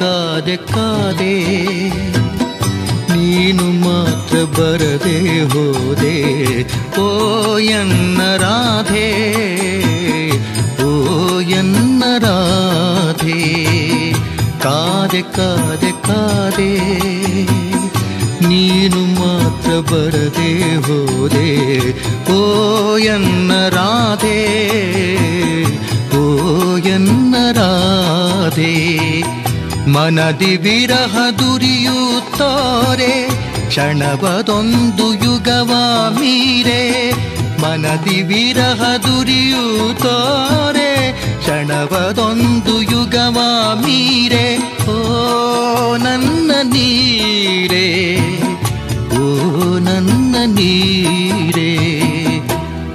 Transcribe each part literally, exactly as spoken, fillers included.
ಕಾದೆ ಕಾದೆ ಕಾದೆ ನೀನು ಮಾತ್ರ ಬರದೆ ಹೋದೆ ಓ ಎನ್ನ ರಾಧೆ ಓ ಎನ್ನ ರಾಧೆ ಕಾದೆ ಕಾದೆ ಕಾದೆ ನೀನು ಮಾತ್ರ ಬರದೆ ಹೋದೆ ಓ ಎನ್ನ ರಾಧೆ ಓ ಎನ್ನ ರಾಧೆ ಮನದಿ ವಿರಹ ದುರಿಯುತ್ತಾರೆ ಕ್ಷಣವದೊಂದು ಯುಗವ ಮೀರೆ ಮನದಿ ವಿರಹ ದುರಿಯುತ್ತಾರೆ ಕ್ಷಣವದೊಂದು ಯುಗವ ಮೀರೆ ಓ ನನ್ನ ನೀರೆ ಓ ನನ್ನ ನೀರೆ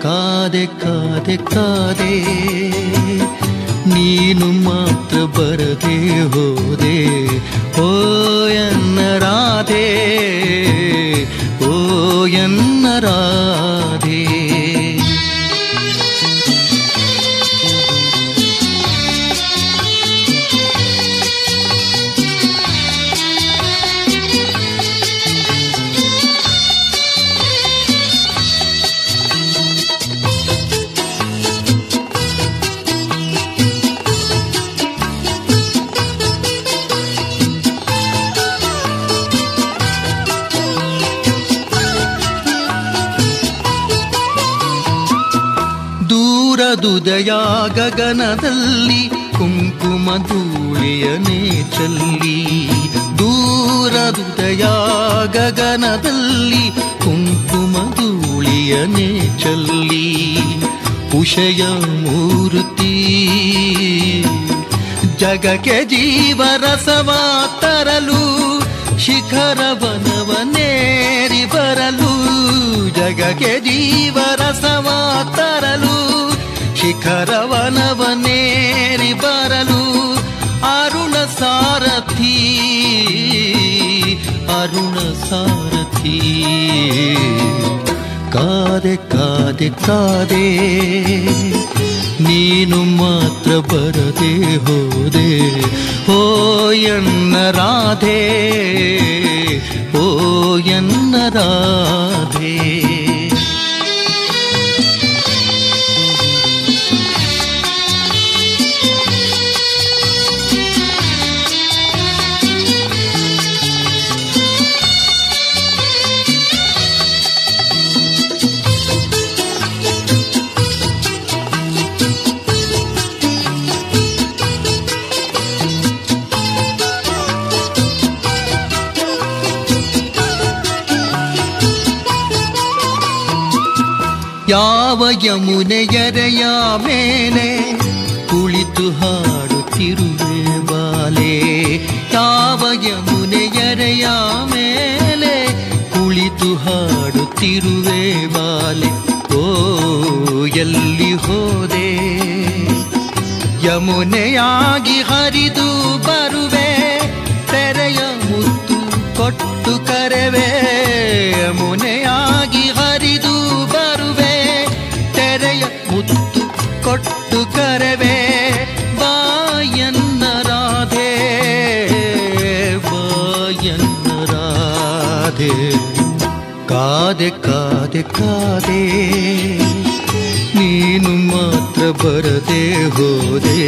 ಕಾದೆ ಕಾದೆ ಕಾದೆ ನೀನು ಮಾತ್ರ ಬರದೆ ಹೋದೆ ಓ ಎನ್ನ ರಾಧೆ ಓ ಎನ್ನ ರಾಧೆ ಉದಯ ಗಗನದಲ್ಲಿ ಕುಂಕುಮ ಧೂಳಿಯನೇ ಚಲ್ಲಿ ದೂರದುದಯ ಗಗನದಲ್ಲಿ ಕುಂಕುಮ ಧೂಳಿಯನೇ ಚಲ್ಲಿ ಉಷಯ ಮೂರ್ತಿ ಜಗಕ್ಕೆ ಜೀವರಸವ ತರಲು ಶಿಖರವನವನೇರಿ ಬರಲು ಜಗಕ್ಕೆ ಜೀವರಸವ ತರಲು ಶಿಖರವನವನೇರಿ ಬರಲು ಅರುಣ ಸಾರಥಿ ಅರುಣ ಸಾರಥಿ ಕಾದೆ ಕಾದೆ ಕಾದೆ ನೀನು ಮಾತ್ರ ಬರದೆ ಹೋದೆ ಓ ಎನ್ನ ರಾಧೆ ಓ ಎನ್ನ ರಾಧೆ ಯಾವ ಯಮುನೆ ಎರೆಯ ಮೇಲೆ ಕುಳಿತು ಹಾಡುತ್ತಿರುವೆ ಬಾಲೆ ಯಾವ ಯಮುನೆ ಎರೆಯ ಮೇಲೆ ಕುಳಿತು ಹಾಡುತ್ತಿರುವೆ ಬಾಲೆ ಓ ಎಲ್ಲಿ ಹೋದೆ ಯಮುನೆಯಾಗಿ ಹರಿದು ಬರುವೆ ತೆರೆಯ ಮುತ್ತು ಕೊಟ್ಟು ಕರೆವೆ ಯಮುನೆಯಾಗಿ ಹರಿದು ಬರುವೆ ತೆರೆಯ ಮುತ್ತು ಕೊಟ್ಟು ಕರೆವೆ ಬಾಯನ್ನ ರಾಧೆ ಬಾಯನ್ನ ರಾಧೆ ಕಾದೆ ಕಾದೆ ಕಾದೆ ನೀನು ಮಾತ್ರ ಬರದೆ ಹೋದೆ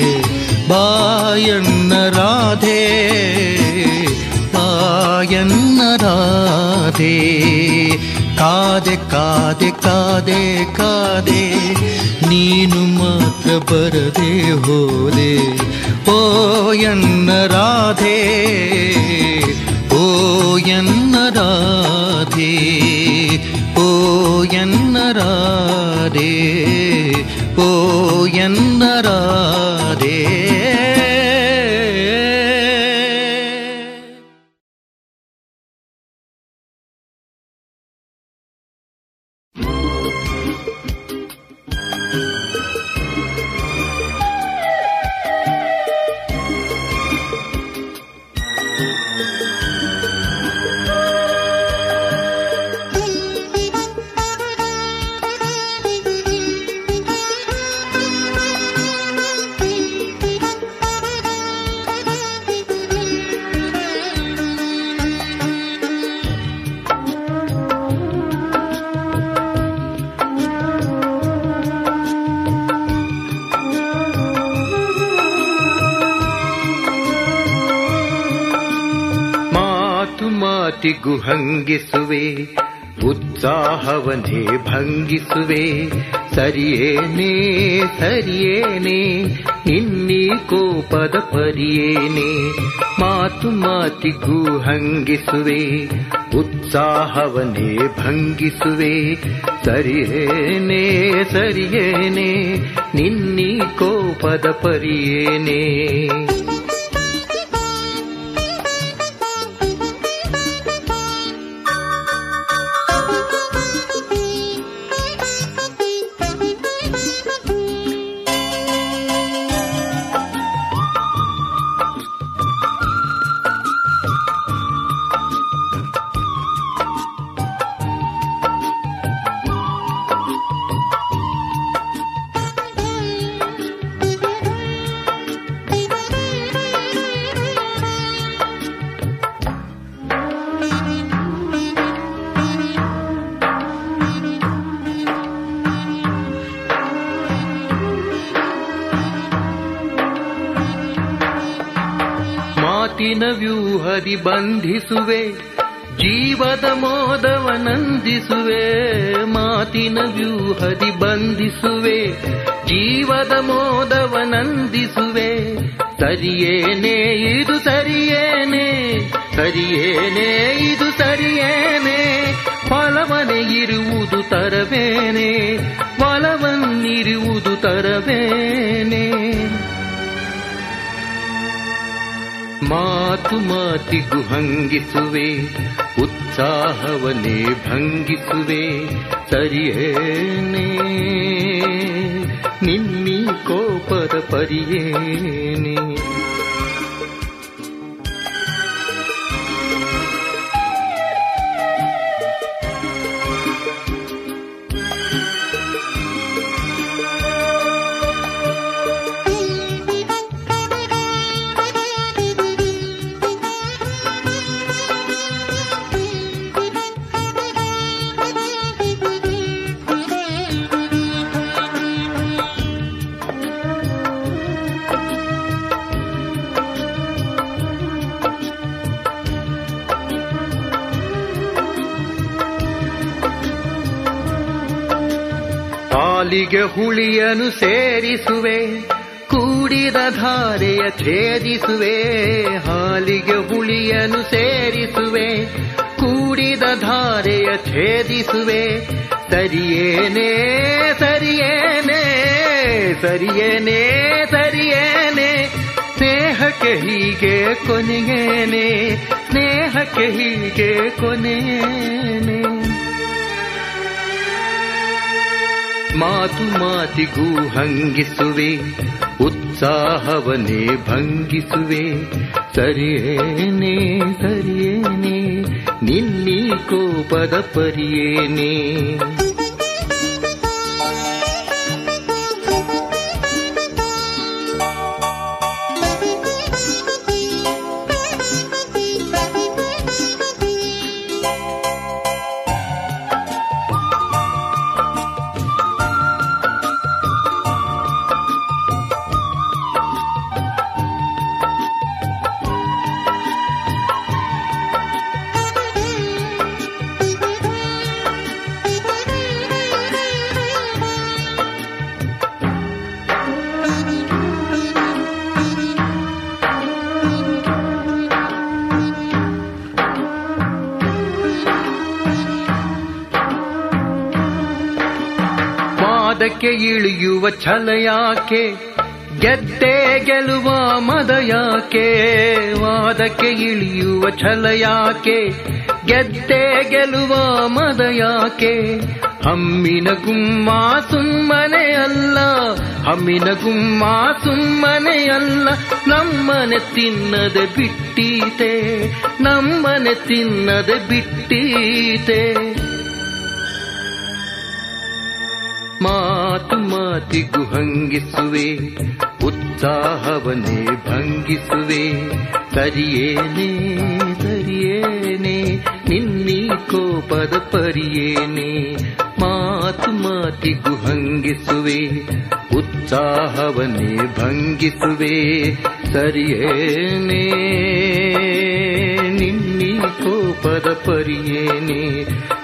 ಬಾಯನ್ನ ರಾಧೆ ಬಾಯನ್ನ ರಾಧೆ ಕಾದೆ ಕಾದೆ ಕಾದೆ ಕಾದೆ ನೀನು ಮಾತ್ರ ಬರದೆ ಹೋದೆ ಓ ಎನ್ನ ರಾಧೆ ಓ ಎನ್ನ ರಾಧೆ ಓ ಎನ್ನ ರಾಧೆ ಓ ಎನ್ನ ರಾಧೆ ಮಾತಿಗೂ ಹಂಗಿಸುವೆ, ಉತ್ಸಾಹವನ್ನೇ ಭಂಗಿಸುವೆ. ಸರಿಯೇನೇ ಸರಿಯೇನೇ ಇನ್ನಿ ಕೋಪದ ಪರಿಯೇನೇ, ಮಾತು ಮಾತಿಗೂ ಹಂಗಿಸುವೆ, ಉತ್ಸಾಹವನ್ನೇ ಭಂಗಿಸುವೆ. ಸರಿಯೇನೇ ಸರಿಯೇನೇ ನಿನ್ನಿ ಕೋಪದ ಪರಿಯೇನೇ. ಮಾತಿನ ವ್ಯೂಹದಿ ಬಂಧಿಸುವೆ, ಜೀವದ ಮೋದವ ನಂದಿಸುವೆ. ಮಾತಿನ ವ್ಯೂಹದಿ ಬಂಧಿಸುವೆ, ಜೀವದ ಮೋದವ ನಂದಿಸುವೆ. ಸರಿಯೇನೇ ಇದು ಸರಿಯೇನೇ, ಸರಿಯೇನೇ ಇದು ಸರಿಯೇನೇ. ಫಲವನೇ ಇರುವುದು ತರವೇನೇ, ಫಲವನ್ನಿರುವುದು ತರವೇನೇ. ಮಾತು ಮಾತಿಗೂ ಹಂಗಿಸುವೆ, ಉತ್ಸಾಹವನ್ನೇ ಭಂಗಿಸುವೆ. ಸರಿಯೇನೇ ನಿನ್ನಿ ಕೋಪದ ಪರಿಯೇನೇ. ಕಾಲಿಗೆ ಹುಳಿಯನ್ನು ಸೇರಿಸುವೆ, ಕೂಡಿದ ಧಾರೆಯ ಛೇದಿಸುವೆ. ಹಾಲಿಗೆ ಹುಳಿಯನ್ನು ಸೇರಿಸುವೆ, ಕೂಡಿದ ಧಾರೆಯ ಛೇದಿಸುವೆ. ಸರಿಯೇನೇ ಸರಿಯೇನೇ ಸರಿಯೇನೇ ಸರಿಯೇನೇ ಸ್ನೇಹಕ್ಕೆ ಹೀಗೆ ಕೊನೆಯೇನೇ, ಸ್ನೇಹಕ್ಕೆ ಹೀಗೆ ಕೊನೆಯೇನೇ. ಮಾತು ಮಾತಿಗೂ ಹಂಗಿಸುವೆ, ಉತ್ಸಾಹವನ್ನೇ ಭಂಗಿಸುವೆ. ಸರಿಯೇನೇ ಸರಿಯೇನೇ ನಿನ್ನಿ ಕೋಪದ ಪರಿಯೇನೇ. ಅದಕ್ಕೆ ಇಳಿಯುವ ಛಲ ಯಾಕೆ, ಗೆದ್ದೇ ಗೆಲುವ ಮದ ಯಾಕೆ. ವಾದಕ್ಕೆ ಇಳಿಯುವ ಛಲ ಯಾಕೆ, ಗೆದ್ದೇ ಗೆಲುವ ಮದ ಯಾಕೆ. ಹಮ್ಮಿನ ಗುಮ್ಮ ಸುಮ್ಮನೆ ಅಲ್ಲ, ಹಮ್ಮಿನ ಗುಮ್ಮ ಸುಮ್ಮನೆ ಅಲ್ಲ. ನಮ್ಮನೆ ತಿನ್ನದೆ ಬಿಟ್ಟೀತೆ, ನಮ್ಮನೆ ತಿನ್ನದೆ ಬಿಟ್ಟೀತೆ. ಮಾತು ಮಾತಿಗೂ ಹಂಗಿಸುವೆ, ಉತ್ಸಾಹವನ್ನೇ ಭಂಗಿಸುವೆ. ಸರಿಯೇನೇ ಸರಿಯೇನೇ ನಿನ್ನಿ ಕೋಪದ ಪರಿಯೇನೇ. ಮಾತು ಮಾತಿಗೂ ಹಂಗಿಸುವೆ, ಉತ್ಸಾಹವನ್ನೇ ಭಂಗಿಸುವೆ. ಸರಿಯೇನೇ ನಿನ್ನಿ ಕೋ पद परियेने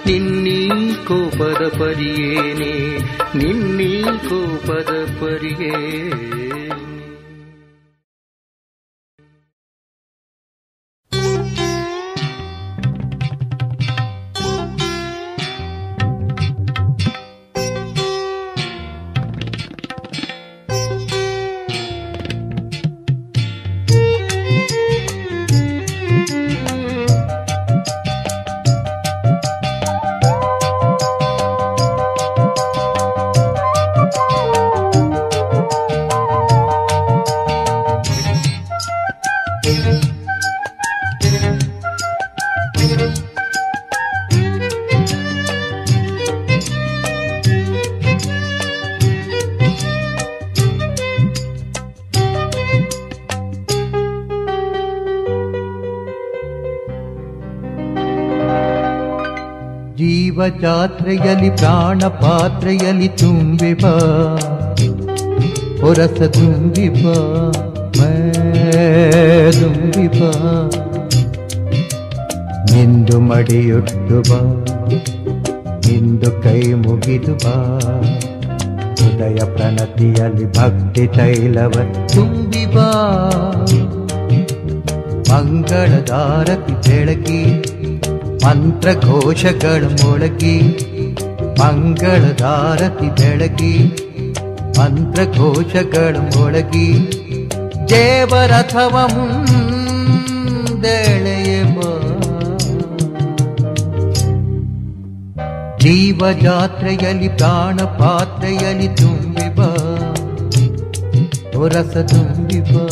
निन्नी को पद परियेने निन्नी को पद परियेने। जीव जात्रेयली प्राण पात्रेयली तुम्बे बा रस तुम्बे बा मैं तुम्बे बा निंदु मडियुट्टु बा निंदु कई मुगिदु बा हृदय प्रणतियली भक्ति तैलव तुम्बे बा मंगल दारति बेळकि मंत्र घोषगण मोळगी मंगल दारति बेळगी मंत्र घोषगण मोळगी देवरथव मुंदे एಳೆಯಬ जीव जात्रेयली प्राण पात्रेयली तुम्बे बा रस तुम्बे बा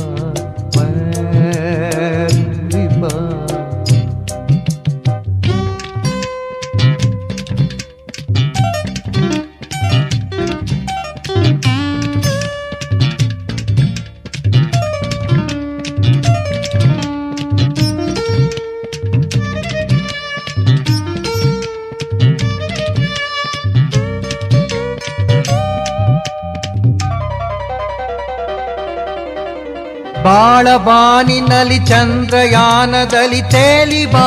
ಬಾಳಬಾನಿನಲ್ಲಿ ಚಂದ್ರಯಾನದಲ್ಲಿ ತೇಲಿಬಾ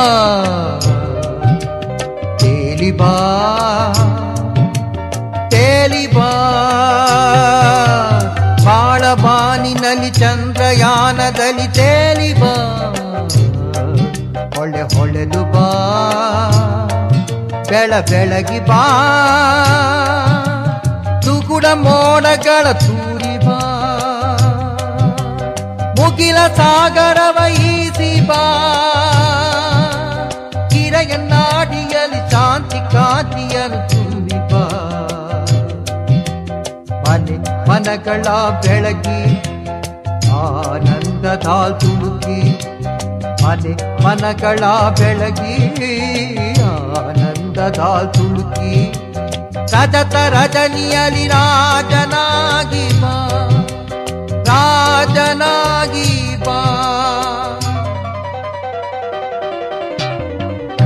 ತೇಲಿಬಾ ತೇಲಿಬಾ ಬಾಳಬಾನಿನಲ್ಲಿ ಚಂದ್ರಯಾನದಲ್ಲಿ ತೇಲಿಬಾ ಹೊಳೆ ಹೊಳೆದು ಬಾ ಬೆಳ ಬೆಳಗಿ ಬಾ ತುಗುಡ ಮೋಡಗಳ ತೂರಿಬಾ ಮುಗಿಲ ಸಾಗರವ ಈಸಿ ಬಾ ಕಿರೆಯನ್ನಾಡಿಯಲಿ ಶಾಂತಿ ಕಾಂತಿಯನ್ನು ತುಂಬಿ ಬಾ ಮನೆ ಮನಗಳ ಬೆಳಗಿ ಆನಂದದ ತುಳುಕಿ ಮನೆ ಮನಗಳ ಬೆಳಗಿ ಆನಂದದ ತುಳುಕಿ ರಜತ ರಜನಿಯಲಿ ರಾಜನಾಗಿ ಬಾ राजनागी बा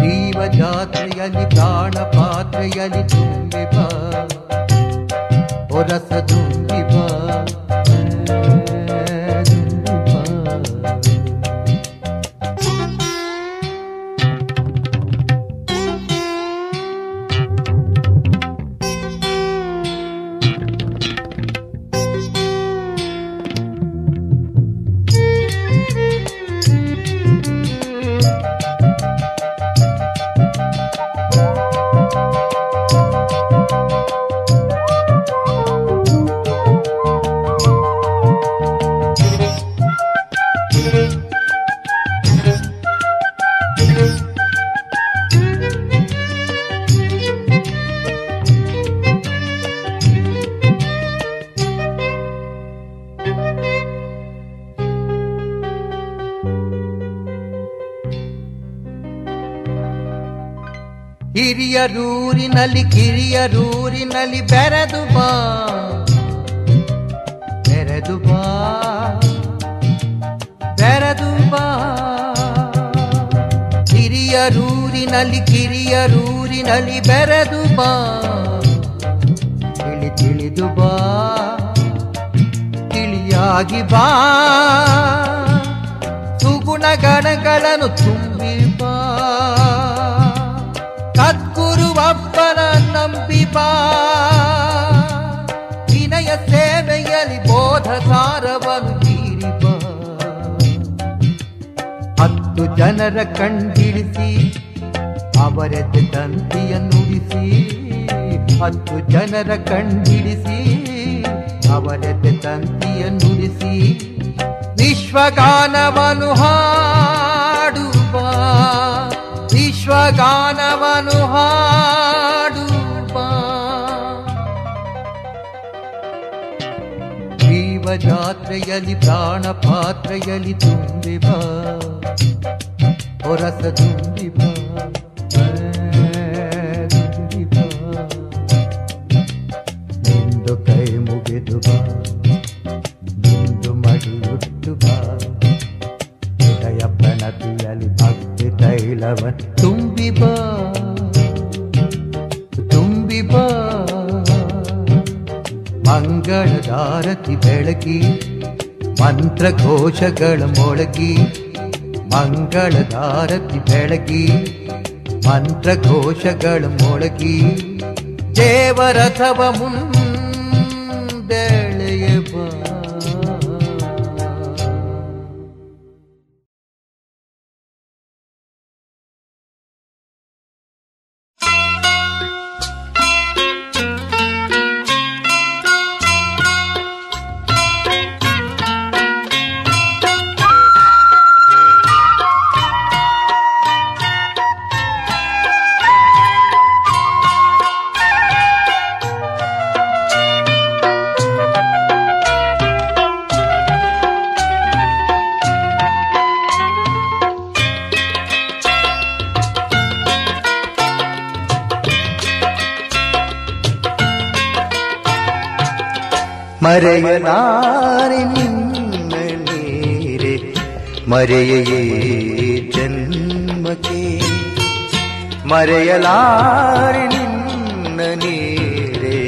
जीव जात्रेयली प्राण पात्रेयली तुम्बे बा रस तुम्बे बा ಹಿರಿಯರೂರಿನಲ್ಲಿ ಕಿರಿಯರೂರಿನಲ್ಲಿ ಬೆರೆದು ಬಾ ಬೆರೆದು ಬಾ ಬೆರೆದು ಬಾ ಹಿರಿಯರೂರಿನಲ್ಲಿ ಕಿರಿಯರೂರಿನಲ್ಲಿ ಬೆರೆದು ಬಾ ತಿಳಿ ತಿಳಿದು ಬಾ ತಿಳಿಯಾಗಿ ಬಾ ಸುಗುಣ ಗಣಗಳನ್ನು ತುಂಬಿ ಬಾ ದೀಪ ವಿನಯ ಸೇವೆಯಲ್ಲಿ ಬೋಧಸಾರವನ್ನು ಜೀರಿಪ ಹತ್ತು ಜನರ ಕಣ್ಬಿಡಿಸಿ ಅವರದ್ದು ತಂತಿಯನ್ನುಡಿಸಿ ಹತ್ತು ಜನರ ಕಣ್ಬಿಡಿಸಿ ಅವರದ್ದು ತಂತಿಯನ್ನುಡಿಸಿ ವಿಶ್ವಗಾನವನು ಹಾಡುವ ವಿಶ್ವಗಾನವನು ಹಾಡುವ ಜೀವ ಜಾತ್ರೆಯಲ್ಲಿ ಪ್ರಾಣ ಪಾತ್ರೆಯಲ್ಲಿ ತುಂಬಿ ಬಾ ಹೊರಸ ತುಂಬಿ ಬಾ ತುಂಬಿ ಬಾ ನಿಂದು ಕೈ ಮುಗಿದು ಬಾ ನಿಂದು ಮಡಿಯುಟ್ಟು ಬಾ ಹೃದಯ ಪ್ರಣತಿಯಲ್ಲಿ ಭಕ್ತಿ ತೈಲವ ತುಂಬಿ ಬಾ ತುಂಬಿ ಬಾ ಮಂಗಳಾರತಿ ಬೆಳಗಿ ಮಂತ್ರಘೋಷಗಳ ಮೊಳಗಿ ಮಂಗಳಾರತಿ ಬೆಳಗಿ ಮಂತ್ರಘೋಷಗಳು ಮೊಳಗಿ ದೇವರಥವ ಮುಂದೆಳೆಯಬ. മറയനാരി നിന്ന നേരെ മറയയേ ജന്മകേ മറയലാരി നിന്ന നേരെ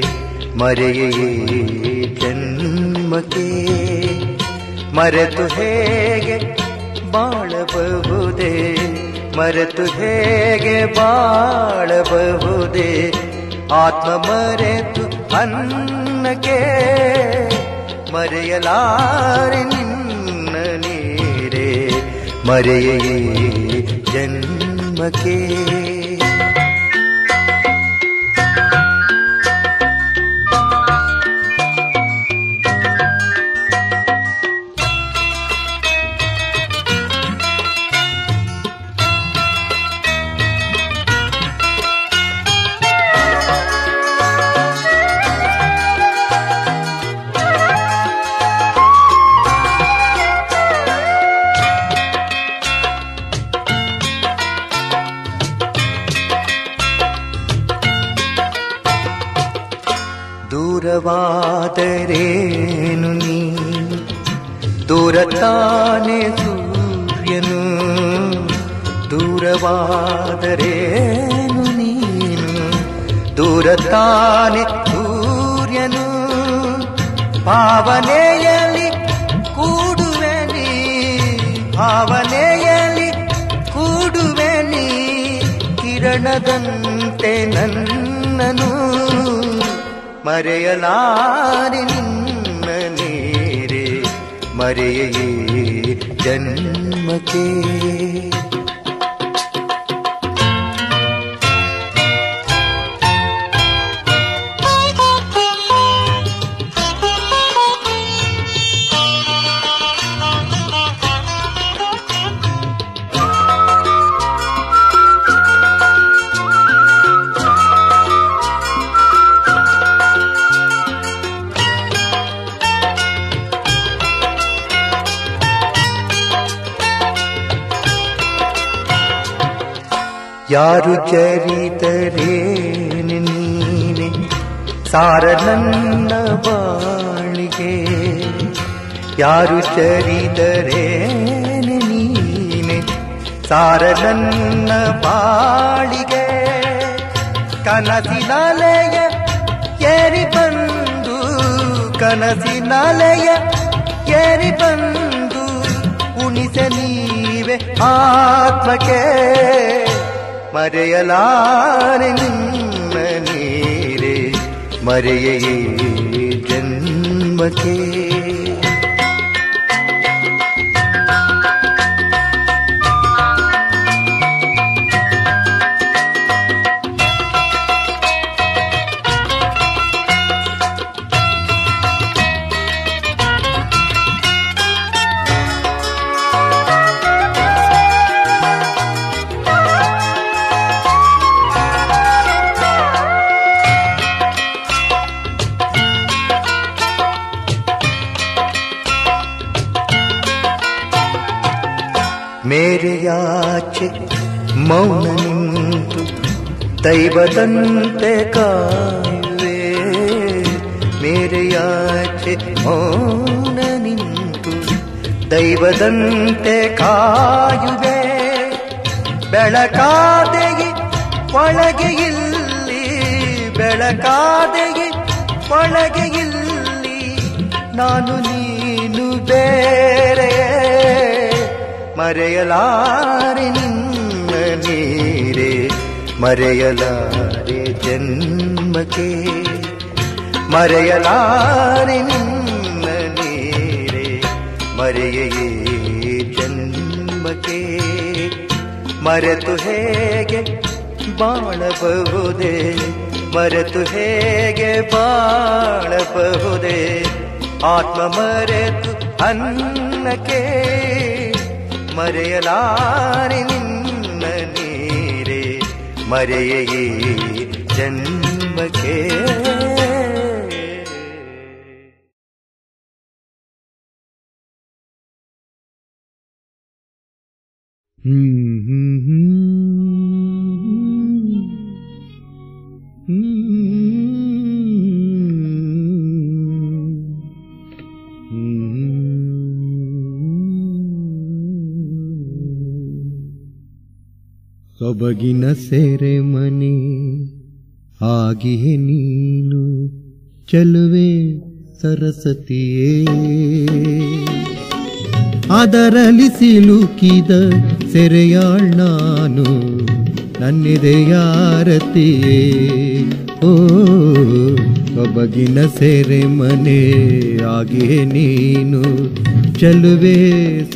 മറയയേ ജന്മകേ മരതു ഹേഗെ ബാളಬಹುದೇ മരതു ഹേഗെ ബാಳಬಹುದೇ ಆತ್ಮಮರೆತು ಅನ್ನಕ್ಕೆ ಮರೆಯಲಾರೆ ನಿನ್ನ ನೀರೇ ಮರೆಯೇ ಜನ್ಮಕ್ಕೆ ದೂರವಾದರೇನು ನೀ ದೂರತಾನೆ ಸೂರ್ಯನು ದೂರವಾದರೇನು ನೀನು ದೂರತಾನೆ ಸೂರ್ಯನು ಭಾವನೆಯಲ್ಲಿ ಕೂಡುವೆ ನೀ ಭಾವನೆಯಲ್ಲಿ ಕೂಡುವೆ ನೀ ಕಿರಣದಂತೆ ನನ್ನನು ಮರೆಯಲಾರಿ ನಿನ್ನ ನೀರೇ ಮರೆಯೇ ಜನ್ಮಕ್ಕೆ ಯಾರು ಚರಿತರೇನು ನೀನೆ ಸಾರ ನನ್ನ ಬಾಳಿಗೆ ಯಾರು ಚರಿತರೇನು ನೀನೆ ಸಾರ ನನ್ನ ಬಾಳಿಗೆ ಕನಸಿನಾಲೆಯ ಏರಿ ಬಂದು ಕನಸಿನಾಲೆಯ ಏರಿ ಬಂದು ಉಣಿಸೆ ನೀವೆ ಆತ್ಮಕ್ಕೆ ಮರೆಯಲಾರೆ ನಿನ್ನ ನೀರೇ मरे ये जन्म के मेरे याचे मौन निंतु तैवतंते कावे मेरे याचे मौन निंतु तैवतंते कायुवे बेळकादेगे ಒಳಗೆ ಇಲ್ಲಿ ಬೆಳಕಾದೇಗೆ ಒಳಗೆ ಇಲ್ಲಿ ನಾನು ನೀನು ಬೇರೆ मरयलारे निन्न नीरे मरयलारे जन्म के मरयलारे निन्न नीरे मरये जन्म के मरतु हेगे बाळबहुदे मरतु हेगे बाळबहुदे आत्म मरेतु अन्नके मरयलारे निन्न नीरे मरये जन्म के। ಸೊಬಗಿನ ಸೆರೆಮನೆ ಆಗಿಯೇ ನೀನು ಚೆಲುವೆ ಸರಸತಿಯೇ ಅದರಲಿ ಸಿಲುಕಿದ ಸೆರೆಯಾಳ್ ನಾನು ನನ್ನಿದೆಯಾರತಿಯೇ ಓ ಸೊಬಗಿನ ಸೆರೆಮನೆ ಆಗಿಯೇ ನೀನು ಚೆಲುವೆ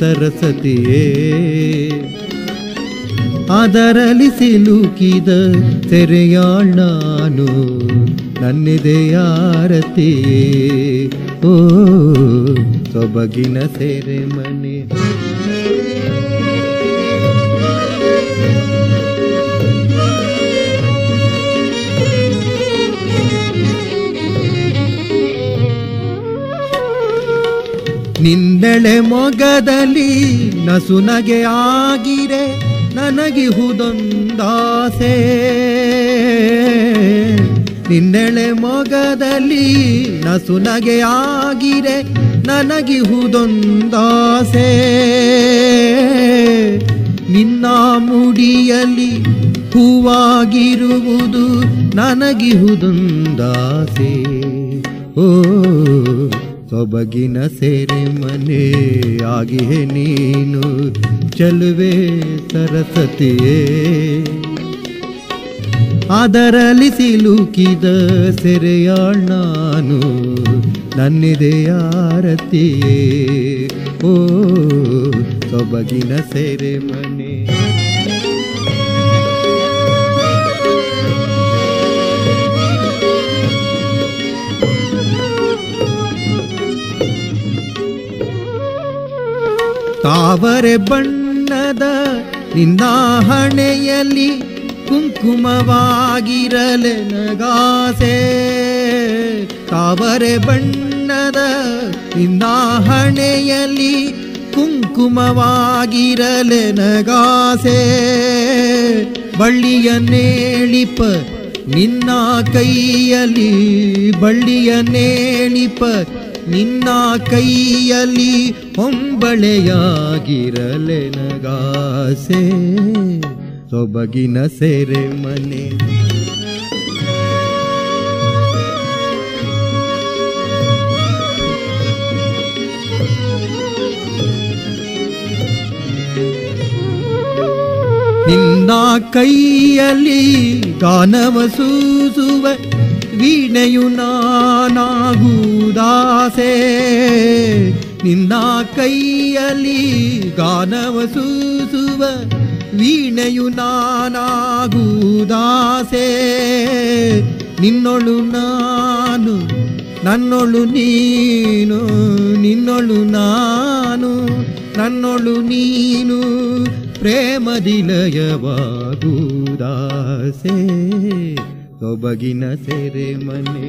ಸರಸತಿಯೇ आदरली सिलुकिद तेरेयाळ नानु नन्निदे यारती ओ सोबगिन सेरेमने निन्नेळे मोगदली नसुनगे आगिरे ನನಗಿಹುದೊಂದಾಸೆ ನಿನ್ನೆಳೆ ಮೊಗದಲ್ಲಿ ನಸುನಗೆ ಆಗಿರೆ ನನಗಿಹುದೊಂದಾಸೆ ನಿನ್ನ ಮುಡಿಯಲ್ಲಿ ಹೂವಾಗಿರುವುದು ನನಗಿಹುದೊಂದಾಸೆ ಓ ಸೊಬಗಿನ ಸೆರೆಮನೆ ಆಗಿಯೇ ನೀನು ಚೆಲುವೆ ಸರಸತಿಯೇ ಆದರಲಿ ಸಿಲುಕಿದ ಸೆರೆಯಾಳ್ ನಾನು ನನ್ನಿದೆ ಯಾರತಿಯೇ ಓ ಸೊಬಗಿನ ಸೆರೆಮನೆ ತಾವರೆ ಬಣ್ಣದ ನಿನ್ನ ಹಣೆಯಲ್ಲಿ ಕುಂಕುಮವಾಗಿರಲೆ ನಗಾಸೆ ತಾವರೆ ಬಣ್ಣದ ನಿನ್ನ ಹಣೆಯಲ್ಲಿ ಕುಂಕುಮವಾಗಿರಲೆ ನಗಾಸೆ ಬಳ್ಳಿಯ ನೇಳಿಪ ನಿನ್ನ ಕೈಯಲ್ಲಿ ಬಳ್ಳಿಯ ನೇಳಿಪ ನಿನ್ನ ಕೈಯಲ್ಲಿ ಹೊಂಬಳೆಯಾಗಿರಲೆ ನಗಾಸೆ ಸೊಬಗಿನ ಸೆರೆಮನೆ ನಿನ್ನ ಕೈಯಲ್ಲಿ ಗಾನವ ಸೂಸುವ ವೀಣೆಯು ನಾನಾಗುದಾಸೆ ನಿನ್ನ ಕೈಯಲ್ಲಿ ಗಾನವ ಸೂಸುವ ವೀಣೆಯು ನಾನಾಗುದಾಸೆ ನಿನ್ನೊಳು ನಾನು ನನ್ನೊಳು ನೀನು ನಿನ್ನೊಳು ನಾನು ನನ್ನೊಳು ನೀನು ಪ್ರೇಮ ದಿಲಯವಾಗುದಾಸೆ ತೊಬಗಿನ ಸೆರೆ ಮನೆ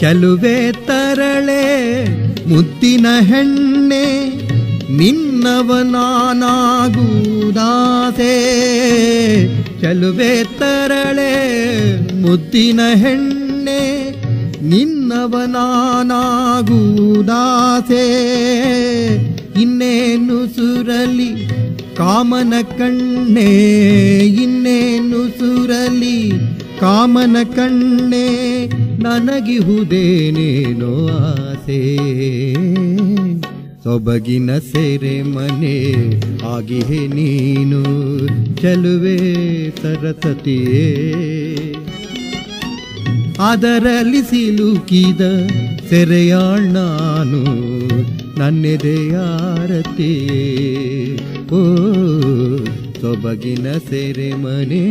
ಚಲುವೆ ತರಳೆ ಮುತ್ತಿನ ಹೆಣ್ಣೆ ನಿನ್ನವನಾನಾಗುವುದಾಸೆ ಚಲುವೆ ತರಳೆ ಮುತ್ತಿನ ಹೆಣ್ಣೆ ನಿನ್ನವನಾನಾಗುವುದಾಸೆ ಇನ್ನೇನು ಸುರಲಿ ಕಾಮನ ಕಣ್ಣೆ ಇನ್ನೇನು ಸುರಲಿ ಕಾಮನ ಕಣ್ಣೆ ನನಗಿಹುದೇನೇನೋ ಆಸೆ ಸೊಬಗಿನ ಸೆರೆ ಮನೆ ಆಗಿಹೆ ನೀನು ಚಲುವೆ ಸರಸತಿಯೇ ಅದರಲ್ಲಿ ಸಿಲುಕಿದ ಸೆರೆಯಾಳ್ ನಾನು ನನ್ನೆದೆಯಾರತಿ ಓ ಸೊಬಗಿನ ಸೆರೆ ಮನೆ